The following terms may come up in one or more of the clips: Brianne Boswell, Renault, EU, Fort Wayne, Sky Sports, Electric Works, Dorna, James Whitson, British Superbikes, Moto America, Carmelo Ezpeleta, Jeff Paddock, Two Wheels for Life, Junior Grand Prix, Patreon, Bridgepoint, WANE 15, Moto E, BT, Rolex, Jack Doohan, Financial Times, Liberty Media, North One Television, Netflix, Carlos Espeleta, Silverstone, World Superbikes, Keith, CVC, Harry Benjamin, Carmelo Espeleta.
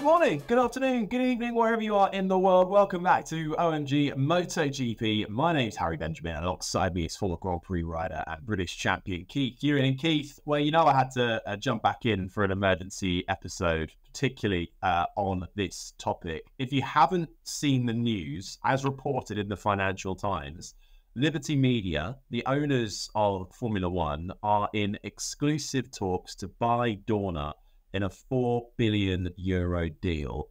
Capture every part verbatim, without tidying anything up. Good morning, good afternoon, good evening, wherever you are in the world. Welcome back to O M G MotoGP. My name's Harry Benjamin, and alongside me is former Grand Prix rider and British champion Keith. You're in Keith. Well, you know I had to uh, jump back in for an emergency episode, particularly uh, on this topic. If you haven't seen the news, as reported in the Financial Times, Liberty Media, the owners of Formula One, are in exclusive talks to buy Dorna in a four billion euro deal.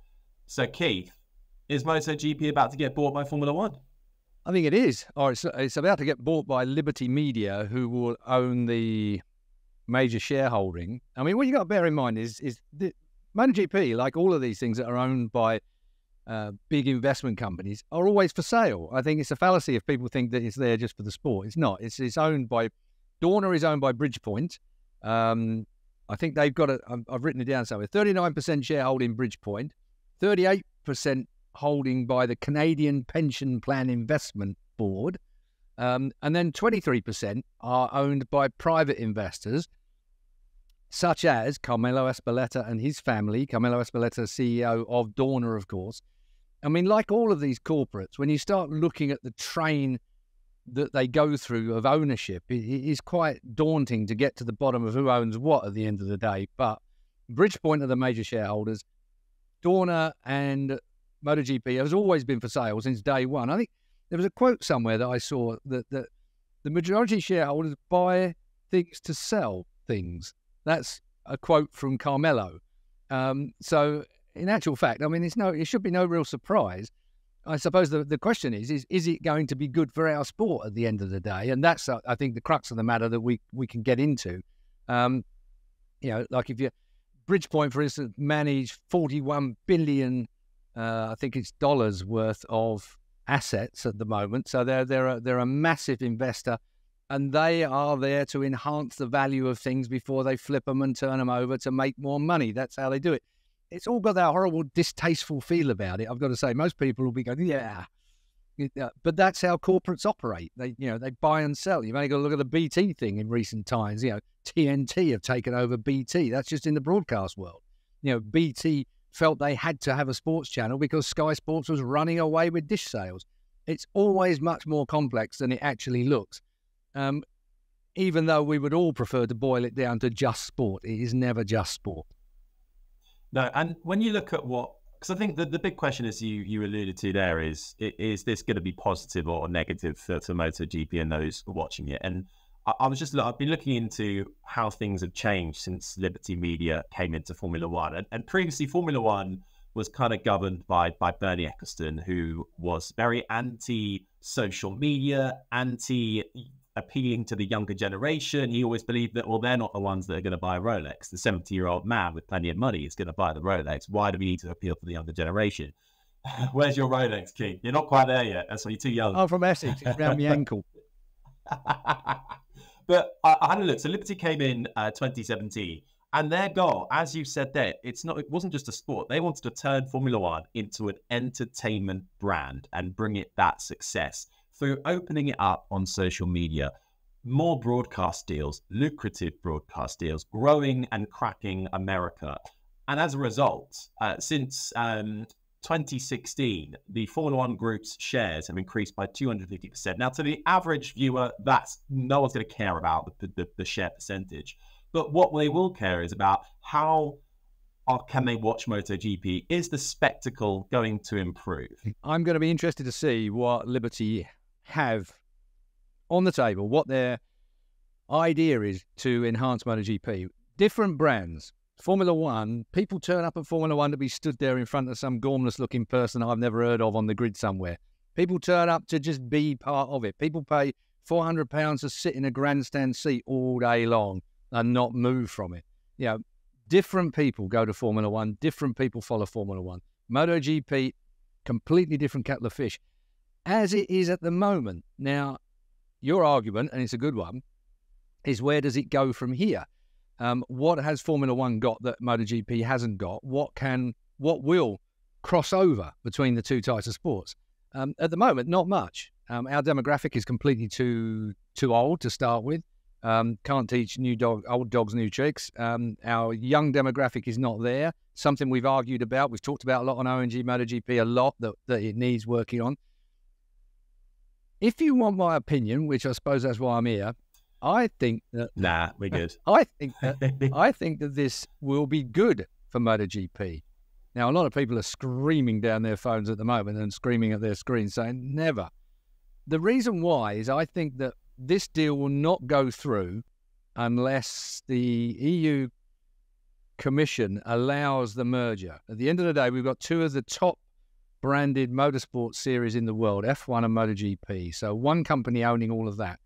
So, Keith, is MotoGP about to get bought by Formula One? I think it is, or it's, it's about to get bought by Liberty Media, who will own the major shareholding. I mean, what you got to bear in mind is, is the, MotoGP, like all of these things that are owned by uh, big investment companies, are always for sale. I think it's a fallacy if people think that it's there just for the sport. It's not. It's, it's owned by, Dorna is owned by Bridgepoint. Um, I think they've got a, I've written it down somewhere, thirty-nine percent shareholding Bridgepoint, thirty-eight percent holding by the Canadian Pension Plan Investment Board, um, and then twenty-three percent are owned by private investors, such as Carmelo Espeleta and his family. Carmelo Espeleta, C E O of Dorna, of course. I mean, like all of these corporates, when you start looking at the train that they go through of ownership, it is quite daunting to get to the bottom of who owns what at the end of the day. But Bridgepoint are the major shareholders. Dorna and MotoGP has always been for sale since day one. I think there was a quote somewhere that I saw that, that the majority shareholders buy things to sell things. That's a quote from Carmelo. Um, so in actual fact, I mean, it's no, it should be no real surprise. I suppose the, the question is, is, is it going to be good for our sport at the end of the day? And that's, I think, the crux of the matter that we, we can get into. Um, you know, like if you, Bridgepoint, for instance, managed forty-one billion, uh, I think it's dollars worth of assets at the moment. So they're, they're, a, they're a massive investor, and they are there to enhance the value of things before they flip them and turn them over to make more money. That's how they do it. It's all got that horrible, distasteful feel about it. I've got to say, most people will be going, yeah. But that's how corporates operate. They, you know, they buy and sell. You've only got to look at the B T thing in recent times. You know, T N T have taken over B T. That's just in the broadcast world. You know, B T felt they had to have a sports channel because Sky Sports was running away with dish sales. It's always much more complex than it actually looks. Um, even though we would all prefer to boil it down to just sport. It is never just sport. No, and when you look at what, because I think the, the big question, as you, you alluded to there, is, is this going to be positive or negative for, for MotoGP and those watching it? And I, I was just, I've been looking into how things have changed since Liberty Media came into Formula One. And, and previously, Formula One was kind of governed by, by Bernie Ecclestone, who was very anti-social media, anti-appealing to the younger generation. He always believed that, well, they're not the ones that are going to buy Rolex. The seventy-year-old man with plenty of money is going to buy the Rolex. Why do we need to appeal to the younger generation? Where's your Rolex, King? You're not quite there yet. That's why you're too young. I'm from Essex. It's around my ankle. But I, I had a look. So Liberty came in uh, twenty seventeen, and their goal, as you said there, it's not, it wasn't just a sport. They wanted to turn Formula One into an entertainment brand and bring it that success through opening it up on social media, more broadcast deals, lucrative broadcast deals, growing and cracking America. And as a result, uh, since um, twenty sixteen, the Formula One Group's shares have increased by two hundred fifty percent. Now, to the average viewer, that's no one's going to care about the, the, the share percentage. But what they will care is about how or can they watch MotoGP? Is the spectacle going to improve? I'm going to be interested to see what Liberty have on the table, what their idea is to enhance MotoGP. Different brands. Formula One, people turn up at Formula One to be stood there in front of some gormless looking person I've never heard of on the grid somewhere. People turn up to just be part of it. People pay four hundred pounds to sit in a grandstand seat all day long and not move from it. You know, different people go to Formula One. Different people follow Formula One. MotoGP, completely different kettle of fish, as it is at the moment. Now, your argument, and it's a good one, is where does it go from here? Um, what has Formula One got that MotoGP hasn't got? What can, what will cross over between the two types of sports? Um, at the moment, not much. Um, our demographic is completely too too old to start with. Um, can't teach new dog, old dogs new tricks. Um, our young demographic is not there. something we've argued about. We've talked about a lot on O M G MotoGP, a lot that, that it needs working on. If you want my opinion, which I suppose that's why I'm here, I think that... Nah, we're good. I think that, I think that this will be good for MotoGP. Now, a lot of people are screaming down their phones at the moment and screaming at their screens saying, never. The reason why is I think that this deal will not go through unless the E U Commission allows the merger. At the end of the day, we've got two of the top branded motorsport series in the world, F one and MotoGP. So one company owning all of that.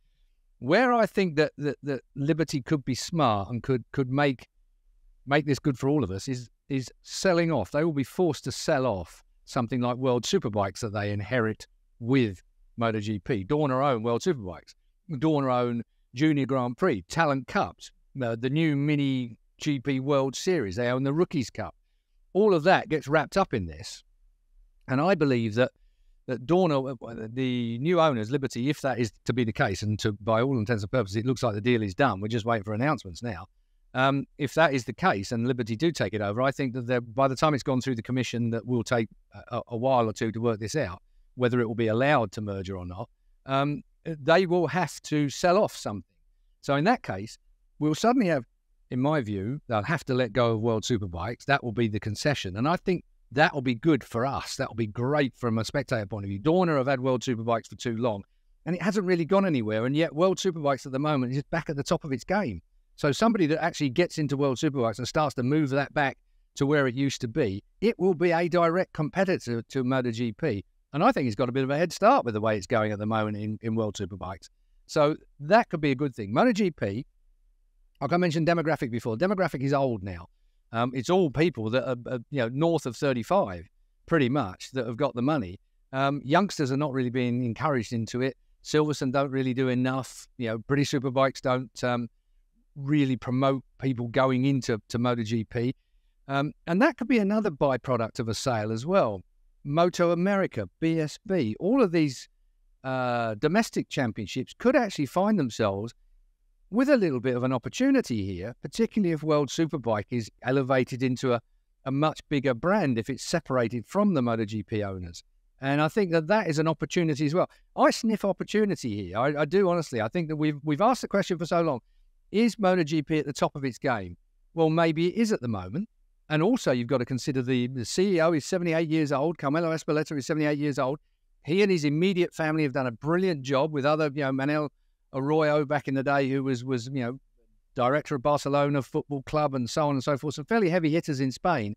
Where I think that, that, that Liberty could be smart and could could make make this good for all of us is is selling off. They will be forced to sell off something like World Superbikes that they inherit with MotoGP. Dorna own World Superbikes. Dorna own Junior Grand Prix, Talent Cups, uh, the new Mini G P World Series. They own the Rookies Cup. All of that gets wrapped up in this. And I believe that that Dorna, the new owners, Liberty, if that is to be the case, and to, by all intents and purposes, it looks like the deal is done. We're just waiting for announcements now. Um, if that is the case and Liberty do take it over, I think that by the time it's gone through the commission that will take a, a while or two to work this out, whether it will be allowed to merger or not, um, they will have to sell off something. So in that case, we'll suddenly have, in my view, they'll have to let go of World Superbikes. That will be the concession. And I think that will be good for us. That will be great from a spectator point of view. Dorna have had World Superbikes for too long, and it hasn't really gone anywhere. And yet World Superbikes at the moment is back at the top of its game. So somebody that actually gets into World Superbikes and starts to move that back to where it used to be, it will be a direct competitor to MotoGP. And I think it's got a bit of a head start with the way it's going at the moment in, in World Superbikes. So that could be a good thing. MotoGP, like I mentioned demographic before, demographic is old now. Um, it's all people that are, are you know, north of thirty-five, pretty much, that have got the money. Um, youngsters are not really being encouraged into it. Silverstone don't really do enough. You know, British Superbikes don't um, really promote people going into to MotoGP. Um, and that could be another byproduct of a sale as well. Moto America, B S B, all of these uh, domestic championships could actually find themselves with a little bit of an opportunity here, particularly if World Superbike is elevated into a, a much bigger brand if it's separated from the MotoGP owners. And I think that that is an opportunity as well. I sniff opportunity here. I, I do, honestly. I think that we've, we've asked the question for so long, is MotoGP at the top of its game? Well, maybe it is at the moment. And also, you've got to consider the, the C E O is seventy-eight years old. Carmelo Espeleta is seventy-eight years old. He and his immediate family have done a brilliant job with other, you know, Manel Arroyo back in the day, who was, was you know, director of Barcelona Football Club and so on and so forth. Some fairly heavy hitters in Spain.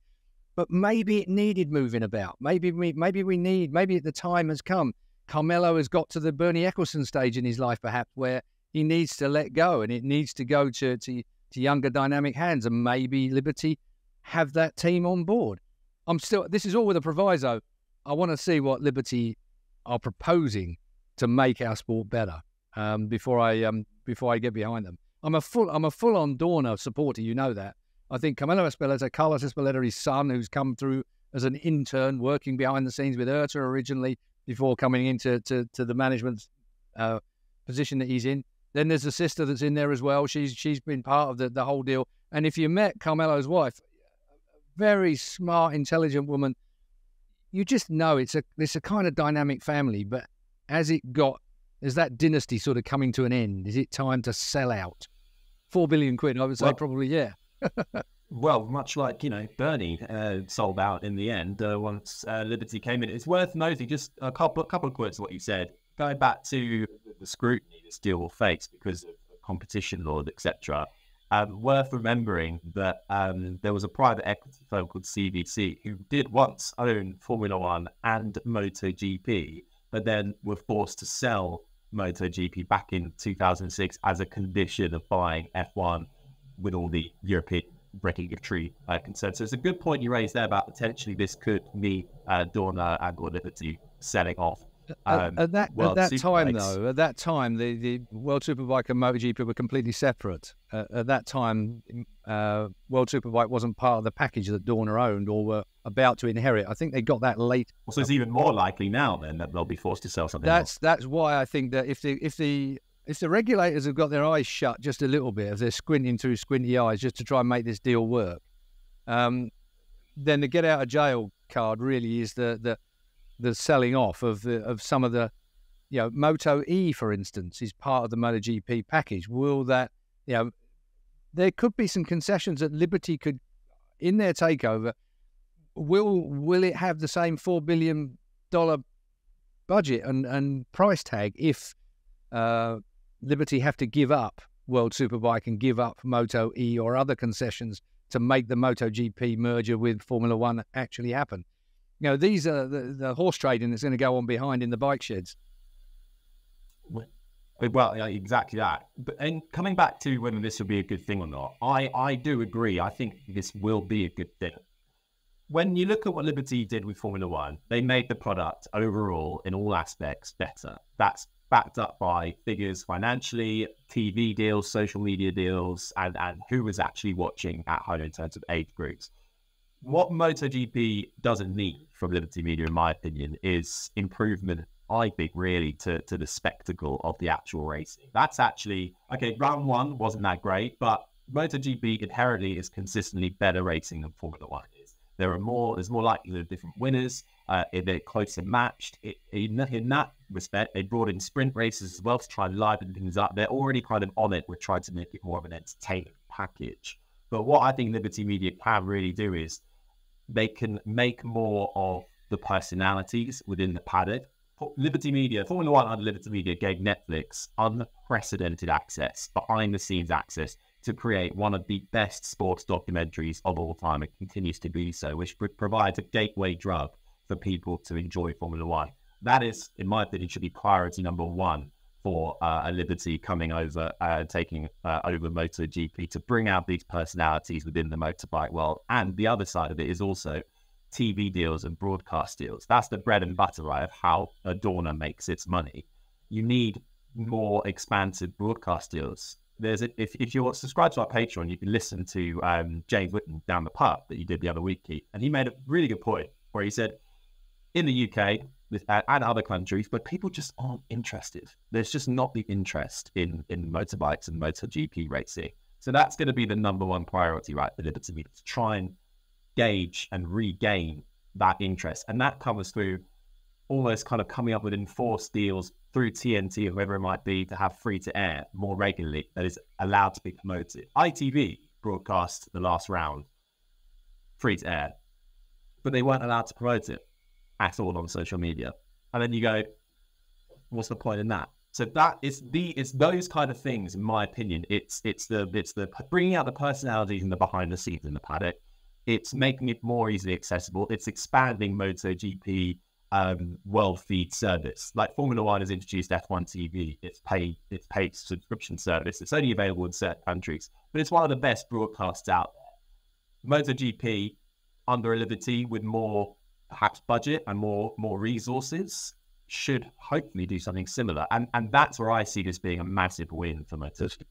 But maybe it needed moving about. Maybe we, maybe we need, maybe the time has come. Carmelo has got to the Bernie Ecclestone stage in his life, perhaps, where he needs to let go and it needs to go to, to, to younger dynamic hands, and maybe Liberty have that team on board. I'm still, this is all with a proviso. I want to see what Liberty are proposing to make our sport better um, before I um, before I get behind them. I'm a full I'm a full on Dorna supporter, you know that. I think Carmelo Ezpeleta, Carlos Espeleta, his son, who's come through as an intern working behind the scenes with Erta originally before coming into to, to the management uh, position that he's in. Then there's a sister that's in there as well. She's she's been part of the the whole deal. And if you met Carmelo's wife, very smart, intelligent woman. You just know it's a it's a kind of dynamic family. But as it got, as that dynasty sort of coming to an end, is it time to sell out? Four billion quid, I would say, well, probably, yeah. Well, much like, you know, Bernie uh, sold out in the end uh, once uh, Liberty came in. It's worth noting just a couple, a couple of quotes of what you said. Going back to the scrutiny this deal will face because of competition law, et cetera. Um, worth remembering that um, there was a private equity firm called C V C who did once own Formula One and MotoGP, but then were forced to sell MotoGP back in two thousand six as a condition of buying F one with all the European regulatory uh, concerns. So it's a good point you raised there about potentially this could mean uh, Dorna and or Liberty selling off. Um, at, at that, at that time, though, at that time, the, the World Superbike and MotoGP were completely separate. Uh, at that time, uh, World Superbike wasn't part of the package that Dorna owned or were about to inherit. I think they got that late. Well, so it's even more likely now, then, that they'll be forced to sell something That's else. That's why I think that if the, if, the, if the regulators have got their eyes shut just a little bit, if they're squinting through squinty eyes just to try and make this deal work, um, then the get out of jail card really is the the the selling off of the, of some of the, you know, Moto E, for instance, is part of the MotoGP package. Will that, you know, there could be some concessions that Liberty could, in their takeover, will will it have the same four billion dollars budget and, and price tag if uh, Liberty have to give up World Superbike and give up Moto E or other concessions to make the MotoGP merger with Formula One actually happen? You know, these are the, the horse trading that's going to go on behind in the bike sheds. Well, exactly that. But, and coming back to whether this will be a good thing or not, I, I do agree. I think this will be a good thing. When you look at what Liberty did with Formula One, they made the product overall in all aspects better. That's backed up by figures financially, T V deals, social media deals, and, and who was actually watching at home in terms of age groups. What MotoGP doesn't need from Liberty Media, in my opinion, is improvement, I think, really, to, to the spectacle of the actual racing. That's actually, okay, round one wasn't that great, but MotoGP inherently is consistently better racing than Formula One is. There are more, there's more likelihood of different winners. Uh, they're closer matched. It, in, in that respect, they brought in sprint races as well to try and liven things up. They're already kind of on it. We're trying to make it more of an entertainment package. But what I think Liberty Media can really do is they can make more of the personalities within the paddock. Liberty Media, Formula One under Liberty Media, gave Netflix unprecedented access, behind-the-scenes access, to create one of the best sports documentaries of all time. It continues to be so, which provides a gateway drug for people to enjoy Formula One. That is, in my opinion, should be priority number one for uh, Liberty coming over, uh, taking uh, over MotoGP, to bring out these personalities within the motorbike world. And the other side of it is also T V deals and broadcast deals. That's the bread and butter, right, of how Dorna makes its money. You need more expansive broadcast deals. There's a, if, if you're subscribed to our Patreon, you can listen to um, James Whitten Down the Pub that you did the other week, Keith, and he made a really good point where he said, in the U K and other countries, but people just aren't interested. There's just not the interest in, in motorbikes and MotoGP racing. So that's going to be the number one priority, right, for Liberty Media, to try and gauge and regain that interest. And that comes through almost kind of coming up with enforced deals through T N T or whoever it might be to have free to air more regularly that is allowed to be promoted. I T V broadcast the last round free to air, but they weren't allowed to promote it at all on social media. And then you go, what's the point in that? So that is the, it's those kind of things, in my opinion. It's, it's the, it's the bringing out the personalities and the behind the scenes in the paddock. It's making it more easily accessible. It's expanding MotoGP um, world feed service. Like Formula One has introduced F one T V, it's paid, it's paid subscription service. It's only available in certain countries, but it's one of the best broadcasts out there. MotoGP under a Liberty with more perhaps budget and more more resources should hopefully do something similar. And and that's where I see this being a massive win for MotoGP.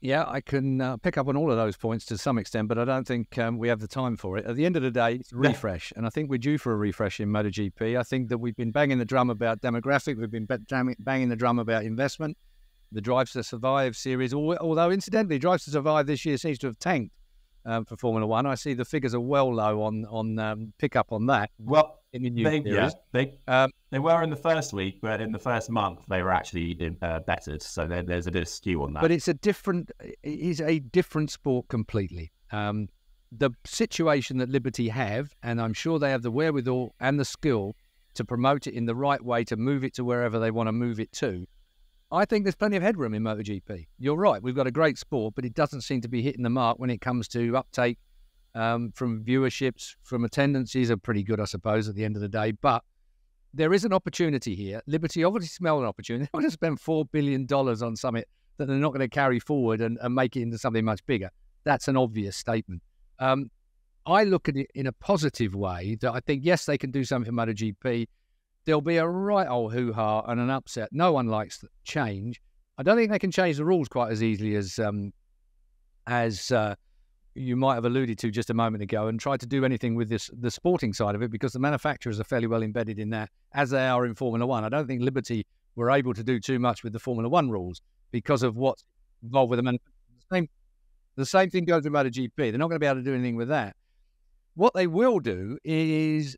Yeah, I can uh, pick up on all of those points to some extent, but I don't think um, we have the time for it. At the end of the day, it's refresh, and I think we're due for a refresh in MotoGP. I think that we've been banging the drum about demographic, we've been banging the drum about investment, the Drives to Survive series, although incidentally, Drives to Survive this year seems to have tanked um, for Formula One. I see the figures are well low on, on um, pick up on that. Well, in the new they, yeah, they, um, they were in the first week, but in the first month, they were actually in, uh, bettered. So there, there's a bit of skew on that. But it's a different, it is a different sport completely. Um, the situation that Liberty have, and I'm sure they have the wherewithal and the skill to promote it in the right way, to move it to wherever they want to move it to. I think there's plenty of headroom in MotoGP. You're right. We've got a great sport, but it doesn't seem to be hitting the mark when it comes to uptake um, from viewerships, from attendances are pretty good, I suppose, at the end of the day. But there is an opportunity here. Liberty obviously smell an opportunity. They want to spend four billion dollars on something that they're not going to carry forward and, and make it into something much bigger. That's an obvious statement. Um, I look at it in a positive way that I think, yes, they can do something for MotoGP. There'll be a right old hoo-ha and an upset. No one likes change. I don't think they can change the rules quite as easily as um, as uh, you might have alluded to just a moment ago, and try to do anything with this the sporting side of it, because the manufacturers are fairly well embedded in that, as they are in Formula One. I don't think Liberty were able to do too much with the Formula One rules because of what's involved with them. And the same, the same thing goes with MotoGP. They're not going to be able to do anything with that. What they will do is,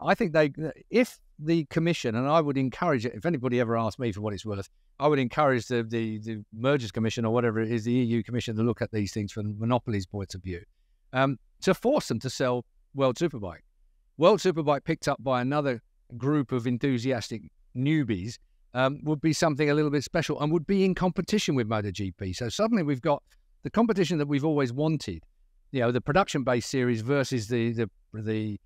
I think they, if the commission, and I would encourage it, if anybody ever asked me for what it's worth, I would encourage the, the, the mergers commission or whatever it is, the E U commission, to look at these things from the monopolies point of view, um, to force them to sell World Superbike. World Superbike picked up by another group of enthusiastic newbies um, would be something a little bit special and would be in competition with MotoGP. So suddenly we've got the competition that we've always wanted, you know, the production-based series versus the the, the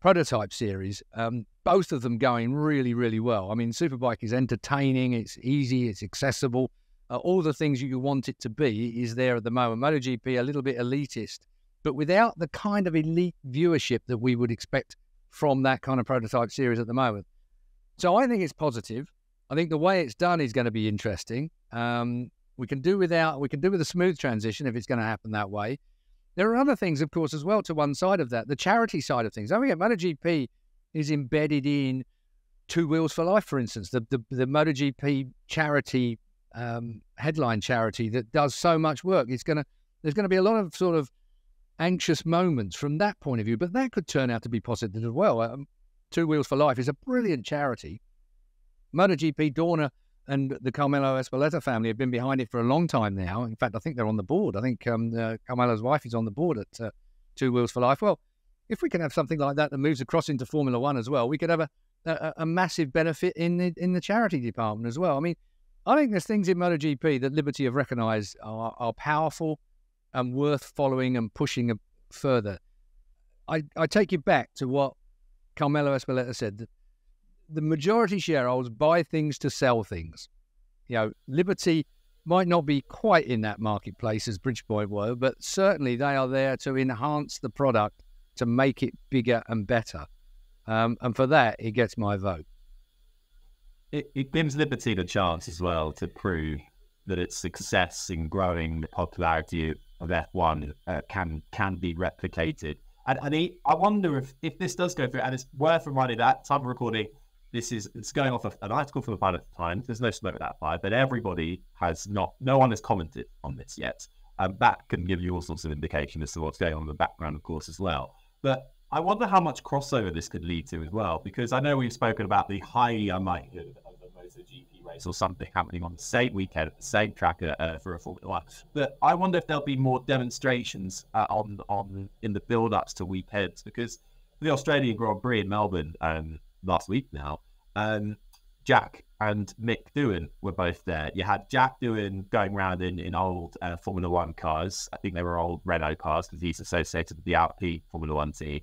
prototype series, um, both of them going really, really well. I mean, Superbike is entertaining, it's easy, it's accessible. Uh, all the things you want it to be is there at the moment. MotoGP, a little bit elitist, but without the kind of elite viewership that we would expect from that kind of prototype series at the moment. So I think it's positive. I think the way it's done is going to be interesting. Um, we can do without, we can do with a smooth transition if it's going to happen that way. There are other things, of course, as well, to one side of that, the charity side of things. I mean, MotoGP is embedded in Two Wheels for Life, for instance, the the, the MotoGP charity, um, headline charity that does so much work. It's gonna, there's going to be a lot of sort of anxious moments from that point of view, but that could turn out to be positive as well. Um, Two Wheels for Life is a brilliant charity. MotoGP, Dorna and the Carmelo Espeleta family have been behind it for a long time now. In fact, I think they're on the board. I think um, uh, Carmelo's wife is on the board at uh, Two Wheels for Life. Well, if we can have something like that that moves across into Formula One as well, we could have a, a, a massive benefit in the, in the charity department as well. I mean, I think there's things in MotoGP that Liberty have recognised are, are powerful and worth following and pushing further. I, I take you back to what Carmelo Ezpeleta said, that the majority shareholders buy things to sell things. You know, Liberty might not be quite in that marketplace as Bridgepoint were, but certainly they are there to enhance the product, to make it bigger and better. Um, and for that, it gets my vote. It, it gives Liberty the chance as well to prove that its success in growing the popularity of F one uh, can can be replicated. And, and he, I wonder if, if this does go through, and it's worth reminding that, time of recording, this is, it's going off of an article from the Financial Times. There's no smoke without fire, but everybody has not, no one has commented on this yet. Um, that can give you all sorts of indication as to what's going on in the background, of course, as well. But I wonder how much crossover this could lead to as well, because I know we've spoken about the highly unlikely of a MotoGP race or something happening on the same weekend at the same track uh, for a Formula One. But I wonder if there'll be more demonstrations uh, on on in the build-ups to weekends, because the Australian Grand Prix in Melbourne um, last week now, um, Jack and Mick Doohan were both there. You had Jack Doohan going around in, in old uh, Formula One cars. I think they were old Renault cars because he's associated with the Alpine Formula One team.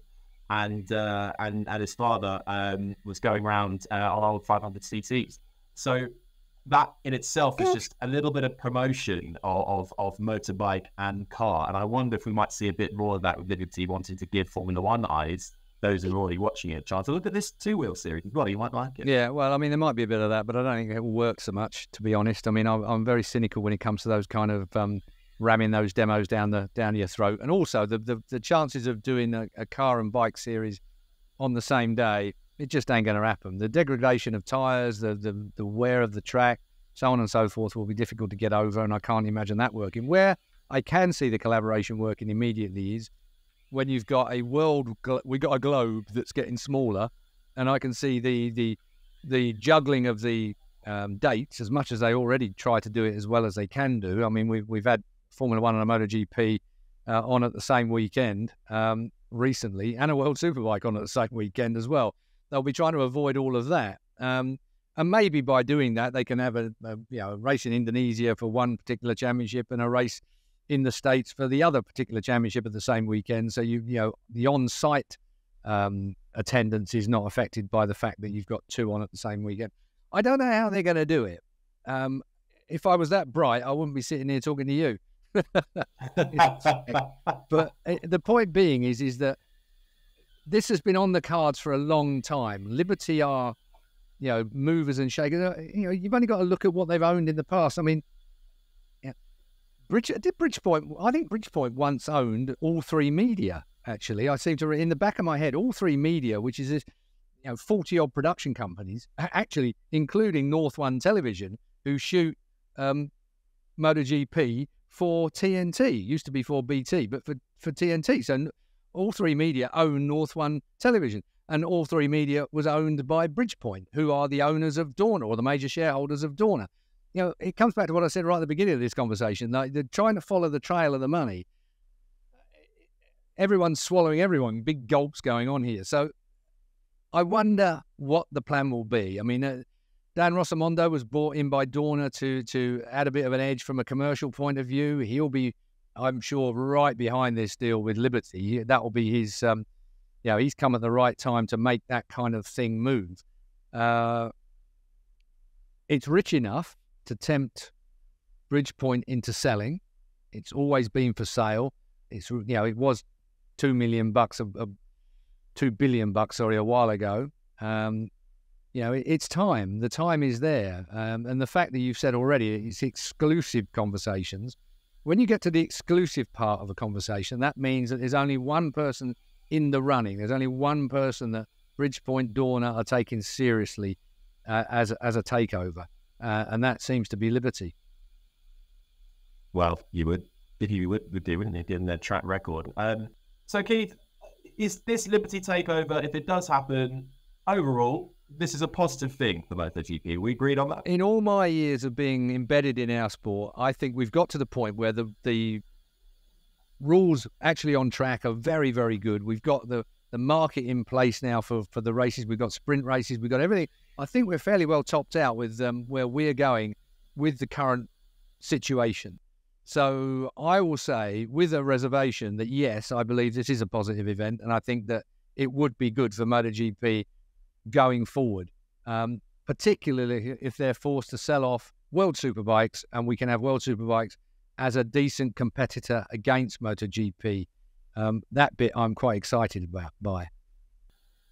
And, uh, and, and his father um, was going around uh, on old five hundred C Ts. So that in itself is just a little bit of promotion of, of, of motorbike and car. And I wonder if we might see a bit more of that with Liberty wanting to give Formula One eyes, those who are already watching it, chance to look at this two-wheel series. Well, you might like it. Yeah, well, I mean, there might be a bit of that, but I don't think it will work so much, to be honest. I mean, I'm, I'm very cynical when it comes to those kind of um, ramming those demos down the down your throat. And also, the the, the chances of doing a, a car and bike series on the same day, it just ain't going to happen. The degradation of tyres, the, the, the wear of the track, so on and so forth, will be difficult to get over, and I can't imagine that working. Where I can see the collaboration working immediately is when you've got a world, we got a globe that's getting smaller, and I can see the the the juggling of the um, dates as much as they already try to do it as well as they can do. I mean, we've we've had Formula One and a MotoGP uh, on at the same weekend um, recently, and a World Superbike on at the same weekend as well. They'll be trying to avoid all of that, um, and maybe by doing that, they can have a, a you know a race in Indonesia for one particular championship and a race in the States for the other particular championship at the same weekend. So, you you know, the on-site um, attendance is not affected by the fact that you've got two on at the same weekend. I don't know how they're going to do it. Um, if I was that bright, I wouldn't be sitting here talking to you. But the point being is, is that this has been on the cards for a long time. Liberty are, you know, movers and shakers. You know, you've only got to look at what they've owned in the past. I mean, Bridge, did Bridgepoint, I think Bridgepoint once owned all three media, actually. I seem to, in the back of my head, all three media, which is this, you know, forty-odd production companies, actually, including North One Television, who shoot um, MotoGP for T N T. It used to be for B T, but for, for T N T. So all three media own North One Television, and all three media was owned by Bridgepoint, who are the owners of Dorna, or the major shareholders of Dorna. You know, it comes back to what I said right at the beginning of this conversation. Like, they're trying to follow the trail of the money. Everyone's swallowing everyone. Big gulps going on here. So I wonder what the plan will be. I mean, uh, Dan Rossomondo was brought in by Dorna to, to add a bit of an edge from a commercial point of view. He'll be, I'm sure, right behind this deal with Liberty. That will be his... Um, you know, he's come at the right time to make that kind of thing move. Uh, it's rich enough to tempt Bridgepoint into selling. It's always been for sale. It's, you know, it was two million bucks, a, a two billion bucks, sorry, a while ago. Um, you know, it, it's time. The time is there, um, and the fact that you've said already, it's exclusive conversations. When you get to the exclusive part of a conversation, that means that there's only one person in the running. There's only one person that Bridgepoint, Dorna are taking seriously uh, as, as a takeover, uh, and that seems to be Liberty. Well, you would. You would, would do, wouldn't you, given their track record. Um, so, Keith, is this Liberty takeover, if it does happen, overall, this is a positive thing for MotoGP? We agreed on that? In all my years of being embedded in our sport, I think we've got to the point where the... the rules actually on track are very, very good. We've got the, the market in place now for, for the races. We've got sprint races. We've got everything. I think we're fairly well topped out with um, where we're going with the current situation. So I will say with a reservation that, yes, I believe this is a positive event, and I think that it would be good for MotoGP going forward, um, particularly if they're forced to sell off World Superbikes and we can have World Superbikes as a decent competitor against MotoGP. Um, that bit I'm quite excited about. Bye.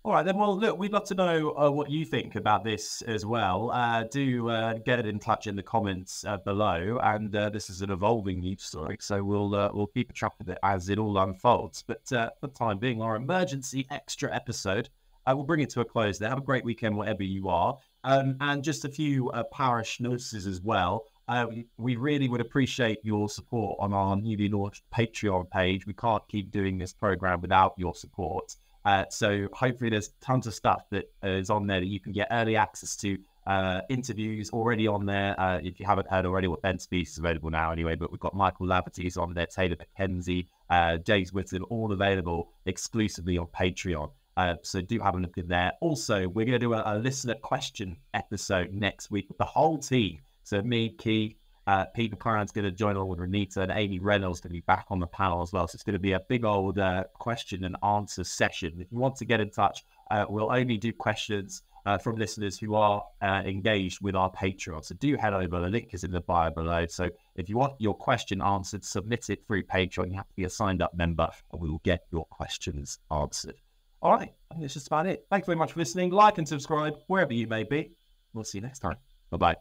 All right, then. Well, look, we'd love to know uh, what you think about this as well. Uh, do uh, get it in touch in the comments uh, below. And uh, this is an evolving news story, so we'll uh, we'll keep a track of it as it all unfolds. But uh, for the time being, our emergency extra episode, uh, we'll bring it to a close there. Have a great weekend, wherever you are. Um, and just a few uh, parish notices as well. Um, we really would appreciate your support on our newly launched Patreon page. We can't keep doing this program without your support. Uh, so hopefully there's tons of stuff that is on there that you can get early access to, uh, interviews already on there. Uh, if you haven't heard already, what Ben's piece is available now anyway, but we've got Michael Laverty's on there, Taylor McKenzie, uh, James Whitson, all available exclusively on Patreon. Uh, so do have a look at there. Also, we're going to do a, a listener question episode next week with the whole team. So me, Keith, uh, Pete McLaren's going to join along with Renita, and Amy Reynolds going to be back on the panel as well. So it's going to be a big old uh, question and answer session. If you want to get in touch, uh, we'll only do questions uh, from listeners who are uh, engaged with our Patreon. So do head over. The link is in the bio below. So if you want your question answered, submit it through Patreon. You have to be a signed-up member, and we will get your questions answered. All right. I think that's just about it. Thanks very much for listening. Like and subscribe wherever you may be. We'll see you next time. Bye-bye.